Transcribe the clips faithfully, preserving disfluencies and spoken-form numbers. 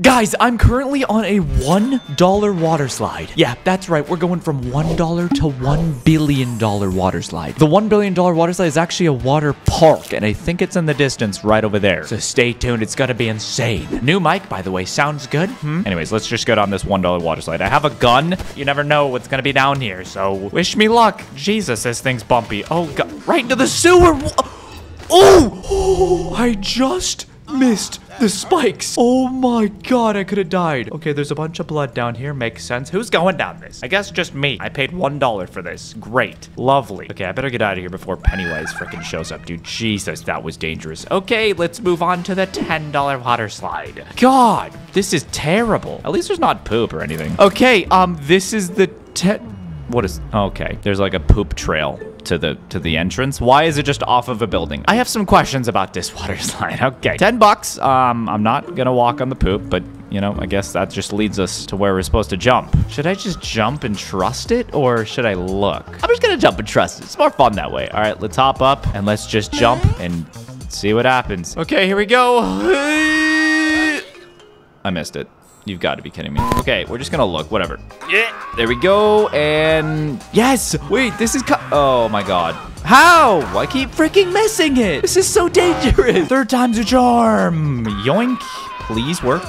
Guys, I'm currently on a one dollar water slide. Yeah, that's right. We're going from one dollar to one billion dollar water slide. The one billion dollar water slide is actually a water park, and I think it's in the distance right over there. So stay tuned. It's gonna be insane. New mic, by the way, sounds good. Hmm? Anyways, let's just go down this one dollar water slide. I have a gun. You never know what's gonna be down here, so wish me luck. Jesus, this thing's bumpy. Oh, God. Right into the sewer. Oh! Oh, I just missed the spikes. Oh my God, I could have died. Okay, there's a bunch of blood down here. Makes sense. Who's going down this? I guess just me. I paid one dollar for this. Great. Lovely. Okay, I better get out of here before Pennywise freaking shows up, dude. Jesus, that was dangerous. Okay, let's move on to the ten dollar water slide. God, this is terrible. At least there's not poop or anything. Okay, um, this is the ten... What is... Okay, there's like a poop trail to the to the entrance. Why is it just off of a building? I have some questions about this water slide. Okay, ten bucks. Um, I'm not gonna walk on the poop, but you know, I guess that just leads us to where we're supposed to jump. Should I just jump and trust it, or should I look? I'm just gonna jump and trust it. It's more fun that way. All right, let's hop up and let's just jump and see what happens. Okay, here we go. I missed it. You've got to be kidding me. Okay, we're just gonna look, whatever. Yeah, there we go, and yes! Wait, this is co- oh my God. How? I keep freaking missing it. This is so dangerous. Third time's a charm. Yoink, please work.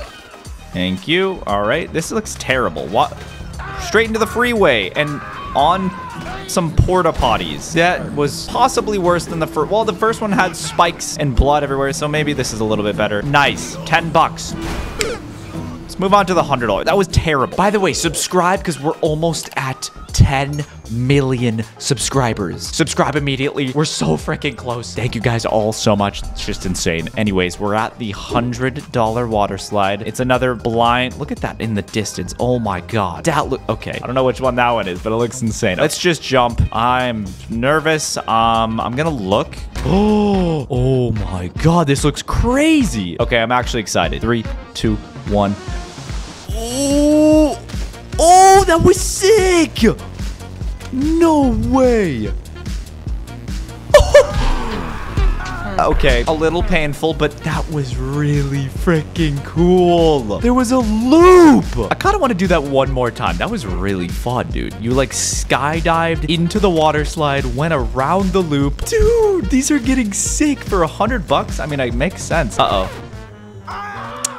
Thank you, all right. This looks terrible. What? Straight into the freeway and on some porta potties. That was possibly worse than the first. Well, the first one had spikes and blood everywhere, so maybe this is a little bit better. Nice, ten bucks. Move on to the one hundred dollars. That was terrible. By the way, subscribe because we're almost at ten million subscribers. Subscribe immediately. We're so freaking close. Thank you guys all so much. It's just insane. Anyways, we're at the one hundred dollar water slide. It's another blind. Look at that in the distance. Oh my God. That look, okay. I don't know which one that one is, but it looks insane. Let's just jump. I'm nervous. Um, I'm gonna look. Oh, oh my God. This looks crazy. Okay, I'm actually excited. Three, two, one. Oh, oh, that was sick. No way. Okay, a little painful, but that was really freaking cool. There was a loop. I kind of want to do that one more time. That was really fun, dude. You like skydived into the water slide, went around the loop. Dude, these are getting sick for a hundred bucks. I mean, it makes sense. Uh-oh.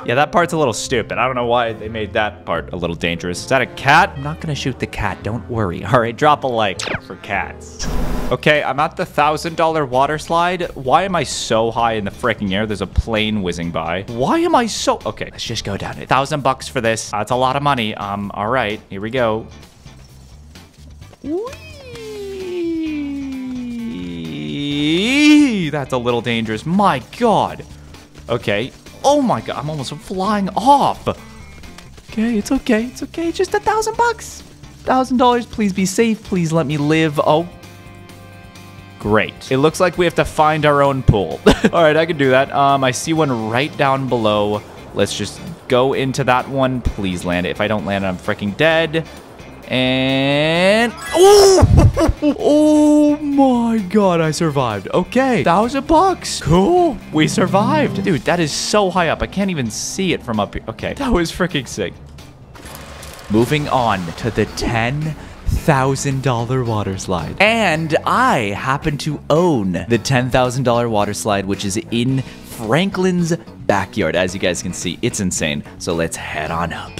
Yeah, that part's a little stupid. I don't know why they made that part a little dangerous. Is that a cat? I'm not gonna shoot the cat, don't worry. All right, drop a like for cats. Okay, I'm at the one thousand dollar water slide. Why am I so high in the freaking air? There's a plane whizzing by. Why am I so... Okay, let's just go down it. Thousand bucks for this. That's a lot of money. Um, all right, here we go. Whee! That's a little dangerous. My God. Okay. Oh my God, I'm almost flying off. Okay, it's okay, it's okay. Just a thousand bucks. Thousand dollars, please be safe. Please let me live. Oh, great. It looks like we have to find our own pool. All right, I can do that. Um, I see one right down below. Let's just go into that one. Please land it. If I don't land it, I'm freaking dead. And oh, oh my God, I survived. Okay, thousand bucks. Cool, we survived. Dude, that is so high up. I can't even see it from up here. Okay, that was freaking sick. Moving on to the ten thousand dollar water slide. And I happen to own the ten thousand dollar water slide, which is in Franklin's backyard. As you guys can see, it's insane. So let's head on up.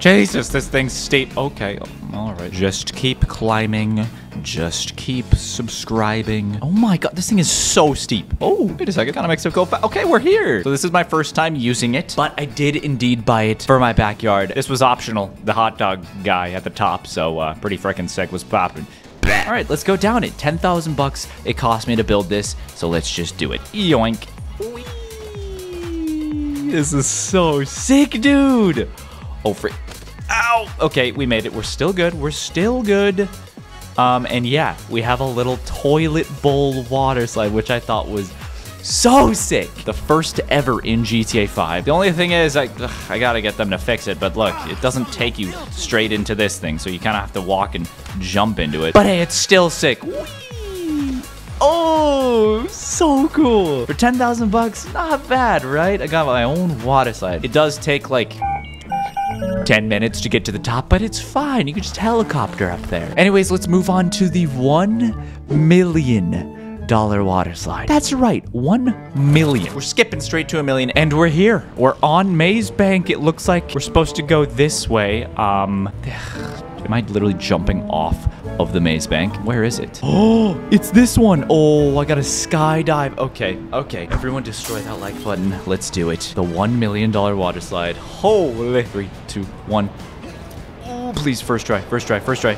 Jesus, this thing's steep. Okay, all right. Just keep climbing. Just keep subscribing. Oh my God, this thing is so steep. Oh, wait a second. Kind of makes it go fast. Okay, we're here. So this is my first time using it, but I did indeed buy it for my backyard. This was optional. The hot dog guy at the top, so uh, pretty freaking sick was popping. All right, let's go down it. Ten thousand bucks it cost me to build this, so let's just do it. Yoink. Whee. This is so sick, dude. Oh, frick. Ow! Okay, we made it. We're still good. We're still good. Um, and yeah, we have a little toilet bowl water slide, which I thought was so sick. The first ever in G T A five. The only thing is, I, ugh, I gotta get them to fix it, but look, it doesn't take you straight into this thing, so you kind of have to walk and jump into it. But hey, it's still sick. Whee! Oh, so cool. For ten thousand bucks, not bad, right? I got my own water slide. It does take like ten minutes to get to the top, but it's fine. You can just helicopter up there. Anyways, let's move on to the one million dollar water slide. That's right, one million. We're skipping straight to a million, and we're here. We're on Maze Bank. It looks like we're supposed to go this way. Um, am I literally jumping off of the Maze Bank? Where is it? Oh, it's this one. Oh, I got a skydive. Okay, okay. Everyone destroy that like button. Let's do it. The one million dollar water slide. Holy. Three, two, one. Oh, please, first try, first try, first try.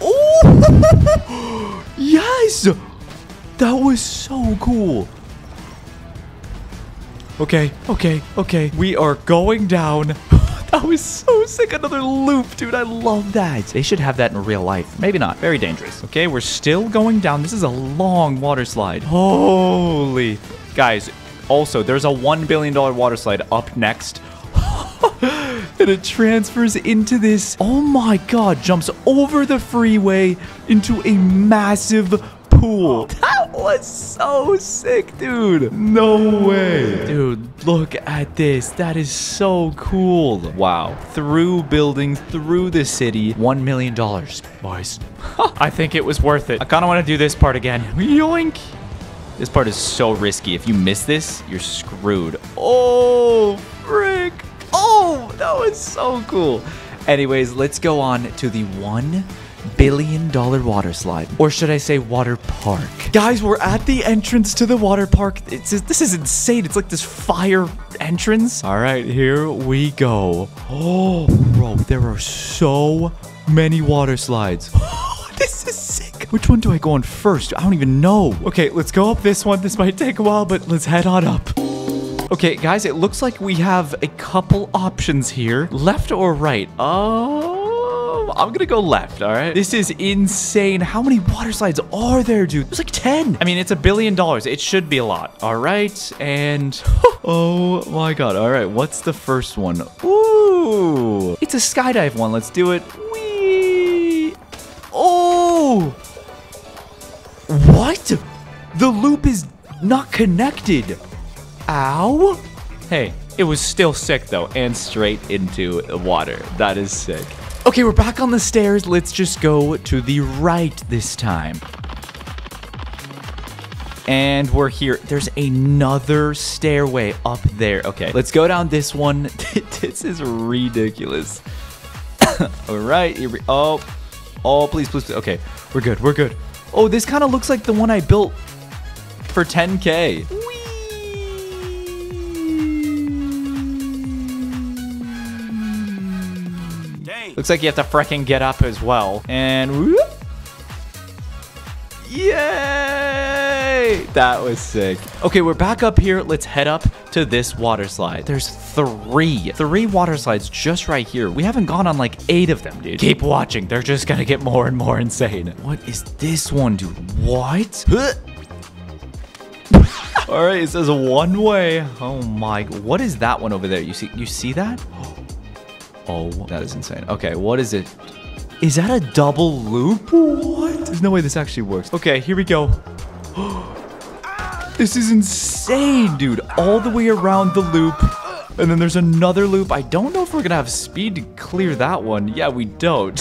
Oh, yes. That was so cool. Okay, okay, okay. We are going down. That was so sick. Another loop, dude. I love that. They should have that in real life. Maybe not. Very dangerous. Okay, we're still going down. This is a long water slide. Holy. Guys, also, there's a one billion dollar water slide up next. And it transfers into this. Oh my God. Jumps over the freeway into a massive pool. That was so sick, dude. No way. Dude, look at this. That is so cool. Wow. Through buildings, through the city. one million dollars. Boys. I think it was worth it. I kind of want to do this part again. Yoink. This part is so risky. If you miss this, you're screwed. Oh, frick. Oh, that was so cool. Anyways, let's go on to the one billion dollar water slide, or should I say water park. Guys, we're at the entrance to the water park. It's this is insane. It's like this fire entrance. All right, here we go. Oh, bro, there are so many water slides. Oh, this is sick. Which one do I go on first? I don't even know. Okay, let's go up this one. This might take a while, but let's head on up. Okay, guys, it looks like we have a couple options here, left or right. Oh, I'm gonna go left, all right? This is insane. How many water slides are there, dude? There's like ten. I mean, it's a billion dollars. It should be a lot, all right? And, oh my God. All right, what's the first one? Ooh, it's a skydive one. Let's do it. Whee! Oh! What? The loop is not connected. Ow! Hey, it was still sick though, and straight into the water. That is sick. Okay, we're back on the stairs. Let's just go to the right this time. And we're here. There's another stairway up there. Okay, let's go down this one. This is ridiculous. All right, here we... Oh, oh, please, please, please. Okay, we're good, we're good. Oh, this kind of looks like the one I built for ten K. Looks like you have to freaking get up as well. And whoop. Yay! That was sick. Okay, we're back up here. Let's head up to this water slide. There's three. Three water slides just right here. We haven't gone on like eight of them, dude. Keep watching. They're just gonna get more and more insane. What is this one, dude? What? Huh. All right, it says one way. Oh my, what is that one over there? You see, you see that? Oh, that is insane. Okay, what is it? Is that a double loop? What? There's no way this actually works. Okay, here we go. This is insane, dude. All the way around the loop. And then there's another loop. I don't know if we're gonna have speed to clear that one. Yeah, we don't.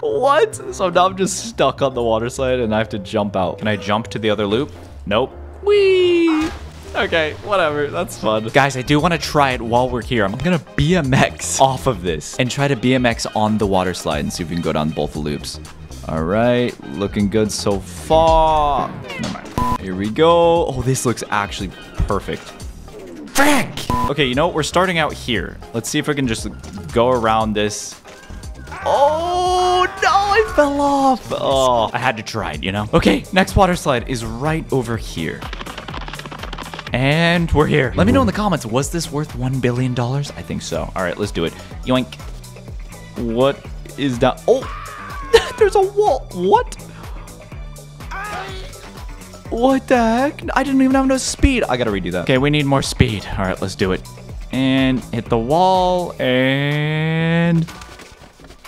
What? So now I'm just stuck on the water slide and I have to jump out. Can I jump to the other loop? Nope. Whee! Okay, whatever. That's fun. Guys, I do want to try it while we're here. I'm going to B M X off of this and try to B M X on the water slide and see if we can go down both the loops. All right. Looking good so far. Never mind. Here we go. Oh, this looks actually perfect. Frick! Okay, you know what? We're starting out here. Let's see if we can just go around this. Oh, no, I fell off. Oh, I had to try it, you know? Okay, next water slide is right over here. And we're here. Let me know in the comments, was this worth one billion dollars? I think so. All right, let's do it. Yoink. What is that? Oh, there's a wall. What? What the heck? I didn't even have enough speed. I gotta redo that. Okay, we need more speed. All right, let's do it. And hit the wall and...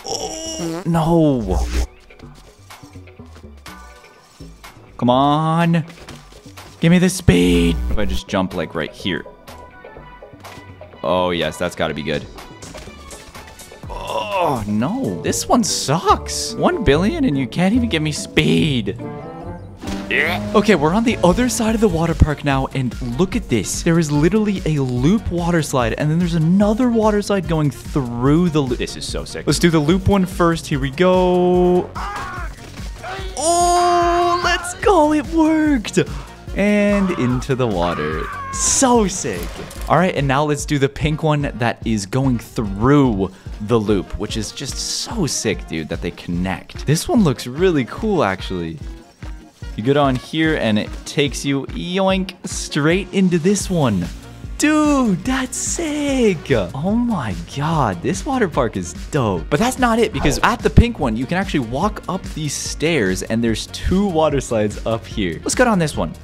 Oh, no. Come on. Give me the speed. What if I just jump like right here? Oh, yes, that's got to be good. Oh, no. This one sucks. One billion and you can't even give me speed. Okay, we're on the other side of the water park now, and look at this. There is literally a loop water slide, and then there's another water slide going through the loop. This is so sick. Let's do the loop one first. Here we go. Oh, let's go. It worked. And into the water. So sick. All right, and now let's do the pink one that is going through the loop, which is just so sick, dude, that they connect. This one looks really cool, actually. You get on here and it takes you, yoink, straight into this one. Dude, that's sick. Oh my God, this water park is dope. But that's not it, because at the pink one, you can actually walk up these stairs and there's two water slides up here. Let's go on this one.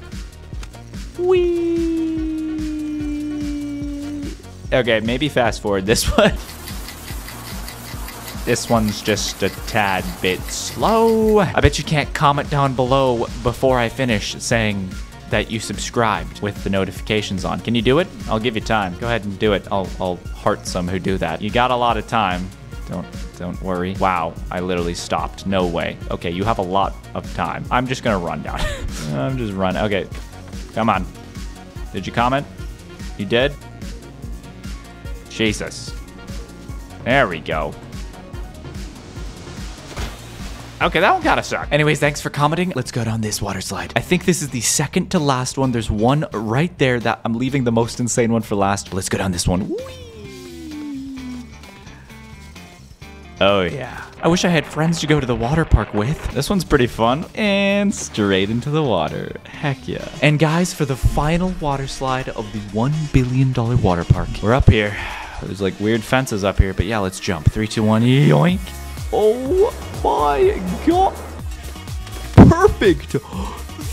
Whee. Okay, maybe fast forward this one. This one's just a tad bit slow. I bet you can't comment down below before I finish saying that you subscribed with the notifications on. Can you do it? I'll give you time. Go ahead and do it. I'll, I'll heart some who do that. You got a lot of time. Don't, don't worry. Wow, I literally stopped. No way. Okay, you have a lot of time. I'm just gonna run down. I'm just running. Okay, come on. Did you comment? You did? Jesus. There we go. Okay, that one gotta suck. Anyways, thanks for commenting. Let's go down this water slide. I think this is the second to last one. There's one right there that I'm leaving the most insane one for last. Let's go down this one. Whee! Oh yeah. I wish I had friends to go to the water park with. This one's pretty fun. And straight into the water. Heck yeah. And guys, for the final water slide of the one billion dollar water park. We're up here. There's like weird fences up here, but yeah, let's jump. Three, two, one, yoink. Oh my God. Perfect.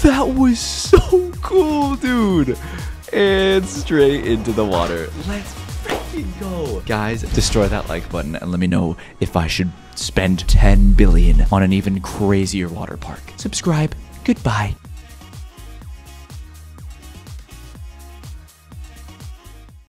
That was so cool, dude. And straight into the water. Let's freaking go. Guys, destroy that like button and let me know if I should spend ten billion on an even crazier water park. Subscribe. Goodbye.